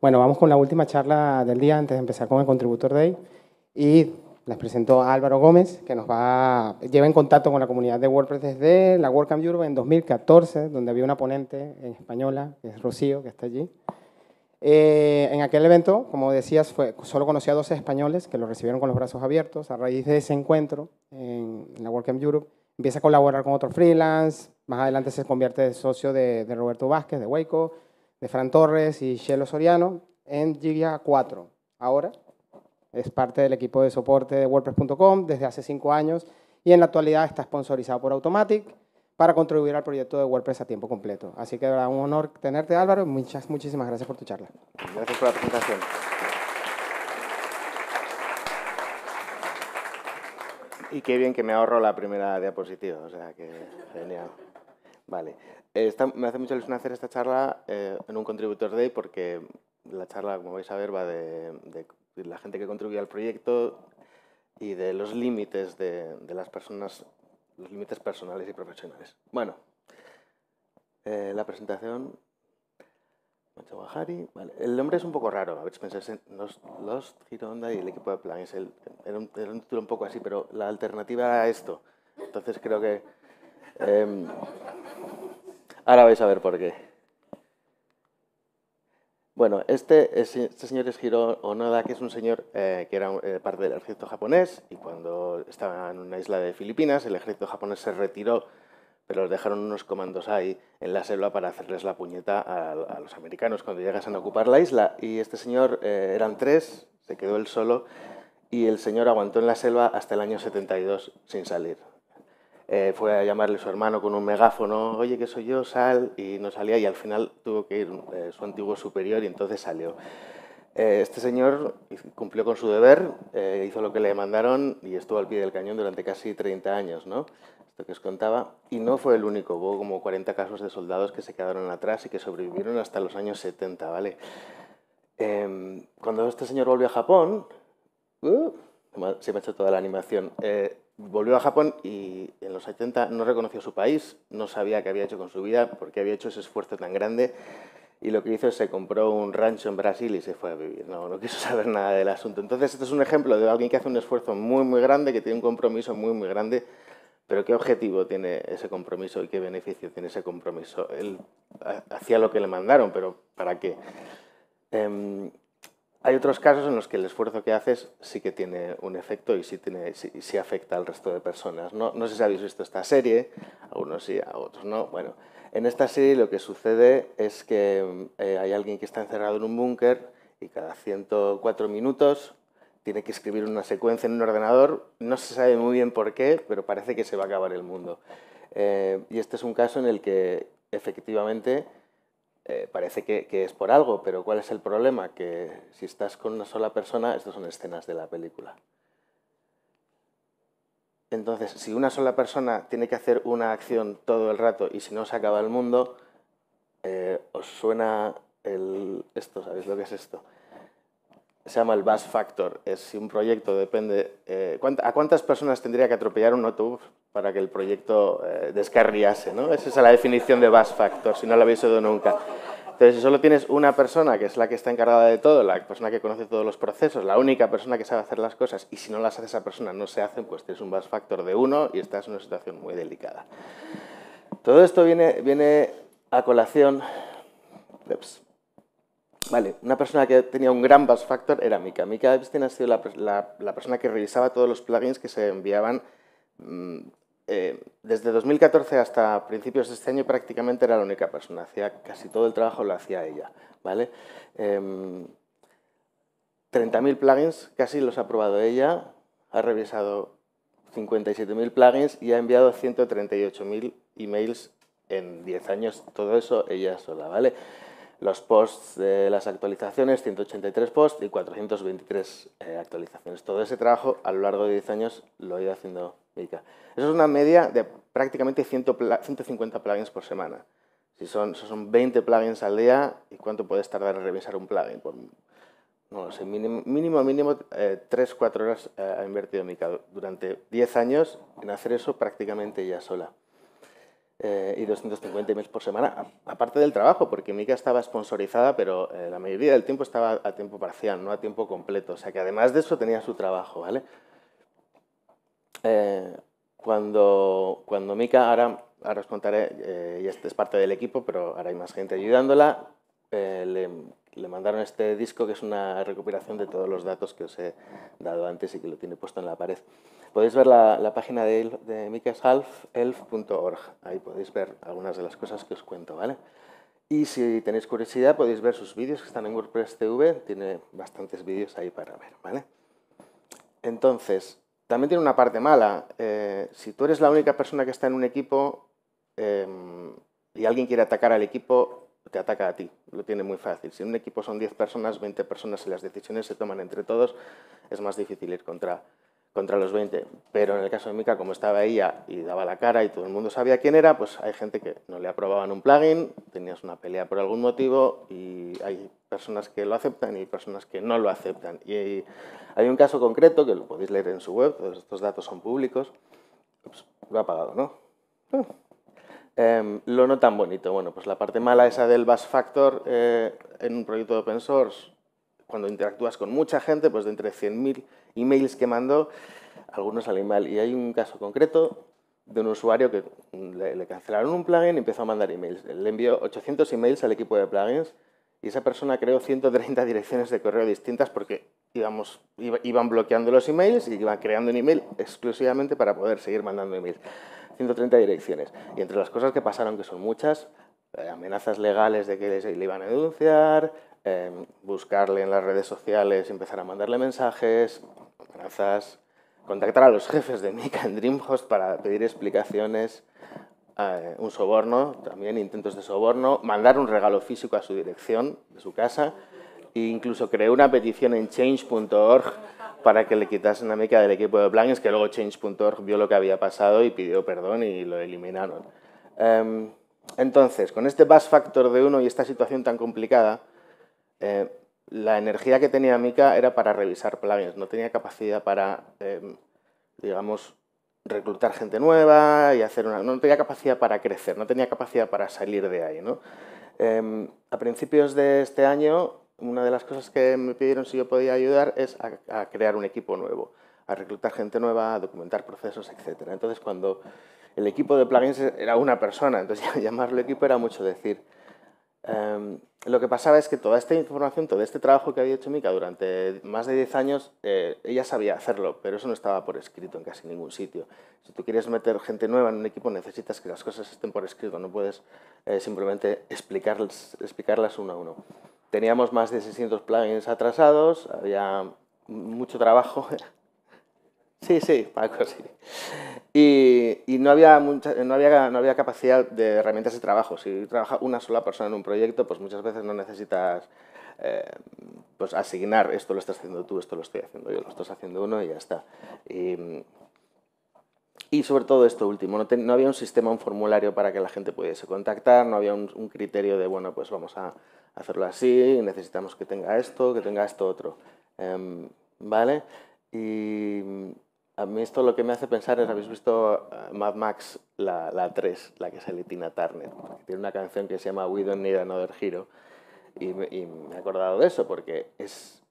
Bueno, vamos con la última charla del día antes de empezar con el Contributor Day. Y les presento a Álvaro Gómez, que nos lleva en contacto con la comunidad de WordPress desde la WordCamp Europe en 2014, donde había una ponente en española, que es Rocío, que está allí. En aquel evento, como decías, solo conocí a 12 españoles que lo recibieron con los brazos abiertos. A raíz de ese encuentro en la WordCamp Europe, empieza a colaborar con otros freelance. Más adelante se convierte en socio de Roberto Vázquez, de Weico, de Fran Torres y Chelo Soriano en Giga 4. Ahora es parte del equipo de soporte de WordPress.com desde hace 5 años y en la actualidad está sponsorizado por Automattic para contribuir al proyecto de WordPress a tiempo completo. Así que era un honor tenerte, Álvaro. Muchísimas gracias por tu charla. Gracias por la presentación. Y qué bien que me ahorro la primera diapositiva, o sea que genial. Vale. Me hace mucha ilusión hacer esta charla en un Contributor Day porque la charla, como vais a ver, va de la gente que contribuye al proyecto y de los límites de las personas, los límites personales y profesionales. Bueno, la presentación. Vale. El nombre es un poco raro, a ver si pensáis en Lost, Hiro Onoda y el equipo de Plan. Era un título un poco así, pero la alternativa era esto. Entonces creo que... ahora vais a ver por qué. Bueno, este señor es Hiro Onoda, que es un señor que era parte del ejército japonés, y cuando estaba en una isla de Filipinas, el ejército japonés se retiró, pero les dejaron unos comandos ahí en la selva para hacerles la puñeta a los americanos cuando llegasen a ocupar la isla. Y este señor, eran 3, se quedó él solo, y el señor aguantó en la selva hasta el año 72 sin salir. Fue a llamarle a su hermano con un megáfono, oye, que soy yo, sal, y no salía, y al final tuvo que ir su antiguo superior y entonces salió. Este señor cumplió con su deber, hizo lo que le mandaron y estuvo al pie del cañón durante casi 30 años, ¿no? Esto que os contaba, y no fue el único, hubo como 40 casos de soldados que se quedaron atrás y que sobrevivieron hasta los años 70, ¿vale? Cuando este señor volvió a Japón, se me ha hecho toda la animación, volvió a Japón y en los 70 no reconoció su país, no sabía qué había hecho con su vida, por qué había hecho ese esfuerzo tan grande, y lo que hizo es se compró un rancho en Brasil y se fue a vivir, no quiso saber nada del asunto. Entonces esto es un ejemplo de alguien que hace un esfuerzo muy muy grande, que tiene un compromiso muy muy grande, pero ¿qué objetivo tiene ese compromiso y qué beneficio tiene ese compromiso? Él hacía lo que le mandaron, pero ¿para qué? Hay otros casos en los que el esfuerzo que haces sí que tiene un efecto y sí afecta al resto de personas. No sé si habéis visto esta serie, algunos sí, a otros no. Bueno, en esta serie lo que sucede es que hay alguien que está encerrado en un búnker y cada 104 minutos tiene que escribir una secuencia en un ordenador. No se sabe muy bien por qué, pero parece que se va a acabar el mundo. Y este es un caso en el que efectivamente... parece que es por algo, pero ¿cuál es el problema? Que si estás con una sola persona, estas son escenas de la película. Entonces, si una sola persona tiene que hacer una acción todo el rato y si no se acaba el mundo, ¿os suena esto? ¿Sabéis lo que es esto? Se llama el bus factor. Es si un proyecto depende... ¿a cuántas personas tendría que atropellar un autobús para que el proyecto descarriase, ¿no? Esa es la definición de bus factor, si no la habéis oído nunca. Entonces, si solo tienes una persona, que es la que está encargada de todo, la persona que conoce todos los procesos, la única persona que sabe hacer las cosas, y si no las hace esa persona, no se hacen, pues tienes un bus factor de 1 y estás en una situación muy delicada. Todo esto viene a colación... Ups. Vale, una persona que tenía un gran bus factor era Mika. Mika Epstein ha sido la persona que revisaba todos los plugins que se enviaban desde 2014 hasta principios de este año. Prácticamente era la única persona, hacía casi todo el trabajo lo hacía ella, ¿vale? 30.000 plugins casi los ha probado ella, ha revisado 57.000 plugins y ha enviado 138.000 emails en 10 años, todo eso ella sola, ¿vale? Los posts de las actualizaciones, 183 posts y 423 actualizaciones. Todo ese trabajo a lo largo de 10 años lo ha ido haciendo Mika. Eso es una media de prácticamente 150 plugins por semana. Son 20 plugins al día, ¿y cuánto puedes tardar en revisar un plugin? Pues, no lo sé, mínimo 3-4 horas ha invertido Mika durante 10 años en hacer eso prácticamente ella sola. y 250 emails por semana, aparte del trabajo, porque Mika estaba sponsorizada, pero la mayoría del tiempo estaba a tiempo parcial, no a tiempo completo. O sea que además de eso tenía su trabajo, ¿vale? Cuando Mika, ahora os contaré, y este es parte del equipo, pero ahora hay más gente ayudándola, le mandaron este disco que es una recopilación de todos los datos que os he dado antes y que lo tiene puesto en la pared. Podéis ver la página de mikeshalf.org, ahí podéis ver algunas de las cosas que os cuento, ¿vale? Y si tenéis curiosidad podéis ver sus vídeos que están en WordPress.tv, tiene bastantes vídeos ahí para ver, ¿vale? Entonces, también tiene una parte mala, si tú eres la única persona que está en un equipo y alguien quiere atacar al equipo, te ataca a ti, lo tiene muy fácil. Si en un equipo son 10 personas, 20 personas y las decisiones se toman entre todos, es más difícil ir contra los 20. Pero en el caso de Mika, como estaba ella y daba la cara y todo el mundo sabía quién era, pues hay gente que no le aprobaban un plugin, tenías una pelea por algún motivo y hay personas que lo aceptan y personas que no lo aceptan. Y hay un caso concreto que lo podéis leer en su web, todos estos datos son públicos. Ups, lo ha apagado, ¿no? Lo no tan bonito, bueno, pues la parte mala esa del Bash Factor en un proyecto de open source, cuando interactúas con mucha gente, pues de entre 100.000 emails que mandó, algunos salen mal. Y hay un caso concreto de un usuario que le cancelaron un plugin y empezó a mandar emails. Le envió 800 emails al equipo de plugins y esa persona creó 130 direcciones de correo distintas porque iban bloqueando los emails y iban creando un email exclusivamente para poder seguir mandando emails. 130 direcciones. Y entre las cosas que pasaron, que son muchas, amenazas legales de que le iban a denunciar, buscarle en las redes sociales, empezar a mandarle mensajes, amenazas, contactar a los jefes de Mika en Dreamhost para pedir explicaciones, un soborno, también intentos de soborno, mandar un regalo físico a su dirección de su casa e incluso creó una petición en Change.org para que le quitasen a Mika del equipo de plugins, que luego Change.org vio lo que había pasado y pidió perdón y lo eliminaron. Entonces, con este Bash Factor de 1 y esta situación tan complicada, la energía que tenía Mika era para revisar plugins, no tenía capacidad para, digamos, reclutar gente nueva y hacer una... No tenía capacidad para crecer, no tenía capacidad para salir de ahí, ¿no? A principios de este año, una de las cosas que me pidieron si yo podía ayudar es a crear un equipo nuevo, a reclutar gente nueva, a documentar procesos, etc. Entonces, cuando el equipo de plugins era una persona, entonces llamarlo equipo era mucho decir. Lo que pasaba es que toda esta información, todo este trabajo que había hecho Mika durante más de 10 años, ella sabía hacerlo, pero eso no estaba por escrito en casi ningún sitio. Si tú quieres meter gente nueva en un equipo, necesitas que las cosas estén por escrito, no puedes simplemente explicarlas uno a uno. Teníamos más de 600 plugins atrasados, había mucho trabajo. Sí, Paco, sí. Y no había capacidad de herramientas de trabajo. Si trabaja una sola persona en un proyecto, pues muchas veces no necesitas pues asignar esto lo estás haciendo tú, esto lo estoy haciendo yo, lo estás haciendo uno y ya está. Y sobre todo esto último, no había un sistema, un formulario para que la gente pudiese contactar, no había un criterio de, bueno, pues vamos a hacerlo así, necesitamos que tenga esto otro. ¿Vale? Y a mí esto lo que me hace pensar es, habéis visto Mad Max, la 3, la que sale Tina Turner, que tiene una canción que se llama We Don't Need Another Hero, y me he acordado de eso porque es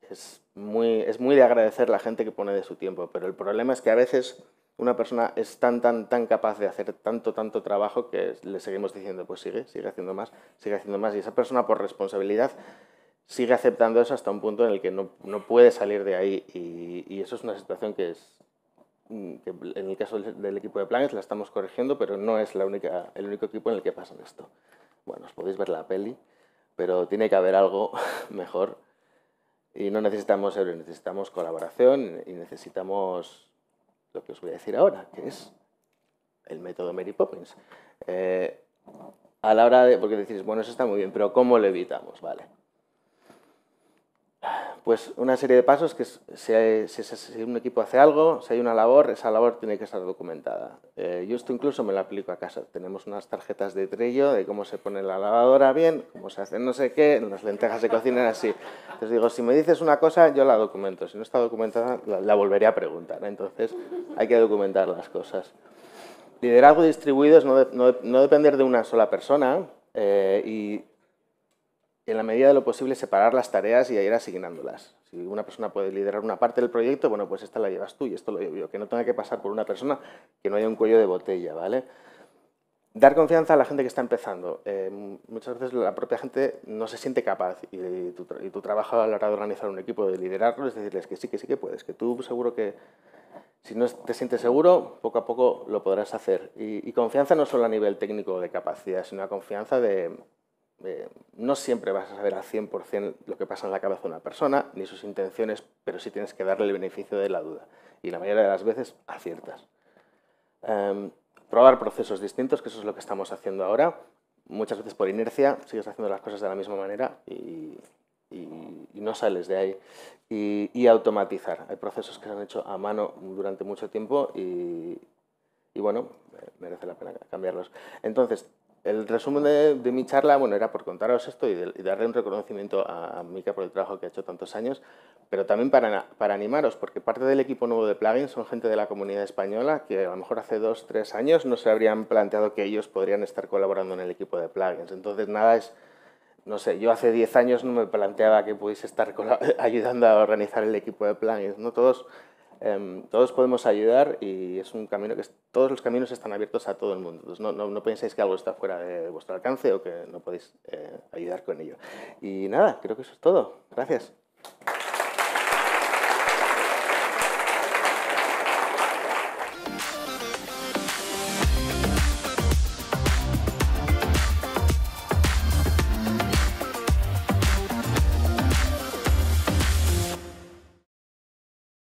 muy de agradecer la gente que pone de su tiempo, pero el problema es que a veces una persona es tan capaz de hacer tanto trabajo que le seguimos diciendo, pues sigue haciendo más, y esa persona por responsabilidad sigue aceptando eso hasta un punto en el que no puede salir de ahí, y eso es una situación que en el caso del equipo de plugins la estamos corrigiendo, pero no es el único equipo en el que pasa esto. Bueno, os podéis ver la peli, pero tiene que haber algo mejor, y no necesitamos euros, necesitamos colaboración y necesitamos lo que os voy a decir ahora, que es el método Mary Poppins. A la hora de... porque decís, bueno, eso está muy bien, pero ¿cómo lo evitamos? Vale. Pues una serie de pasos, que si un equipo hace algo, si hay una labor, esa labor tiene que estar documentada. Yo esto incluso me lo aplico a casa. Tenemos unas tarjetas de Trello de cómo se pone la lavadora bien, cómo se hace no sé qué, las lentejas se cocinan así. Entonces digo, si me dices una cosa, yo la documento. Si no está documentada, la volveré a preguntar. Entonces hay que documentar las cosas. Liderazgo distribuido es no depender de una sola persona y en la medida de lo posible separar las tareas y ir asignándolas. Si una persona puede liderar una parte del proyecto, bueno, pues esta la llevas tú y esto lo llevo yo, que no tenga que pasar por una persona, que no haya un cuello de botella, ¿vale? Dar confianza a la gente que está empezando. Muchas veces la propia gente no se siente capaz y tu trabajo a la hora de organizar un equipo, de liderarlo, es decirles que sí que puedes, que tú seguro que... Si no te sientes seguro, poco a poco lo podrás hacer. Y confianza no solo a nivel técnico de capacidad, sino a confianza de no siempre vas a saber al 100% lo que pasa en la cabeza de una persona, ni sus intenciones, pero sí tienes que darle el beneficio de la duda. Y la mayoría de las veces aciertas. Probar procesos distintos, que eso es lo que estamos haciendo ahora. Muchas veces por inercia sigues haciendo las cosas de la misma manera y no sales de ahí. Y automatizar. Hay procesos que se han hecho a mano durante mucho tiempo y bueno, merece la pena cambiarlos. Entonces, el resumen de mi charla, bueno, era por contaros esto y darle un reconocimiento a Mika por el trabajo que ha hecho tantos años, pero también para animaros, porque parte del equipo nuevo de plugins son gente de la comunidad española que a lo mejor hace 2 o 3 años no se habrían planteado que ellos podrían estar colaborando en el equipo de plugins. Entonces, nada es... No sé, yo hace 10 años no me planteaba que pudiese estar ayudando a organizar el equipo de plugins, ¿no? Todos podemos ayudar y es un camino que todos los caminos están abiertos a todo el mundo. Entonces no penséis que algo está fuera de vuestro alcance o que no podéis ayudar con ello. Y nada, creo que eso es todo. Gracias.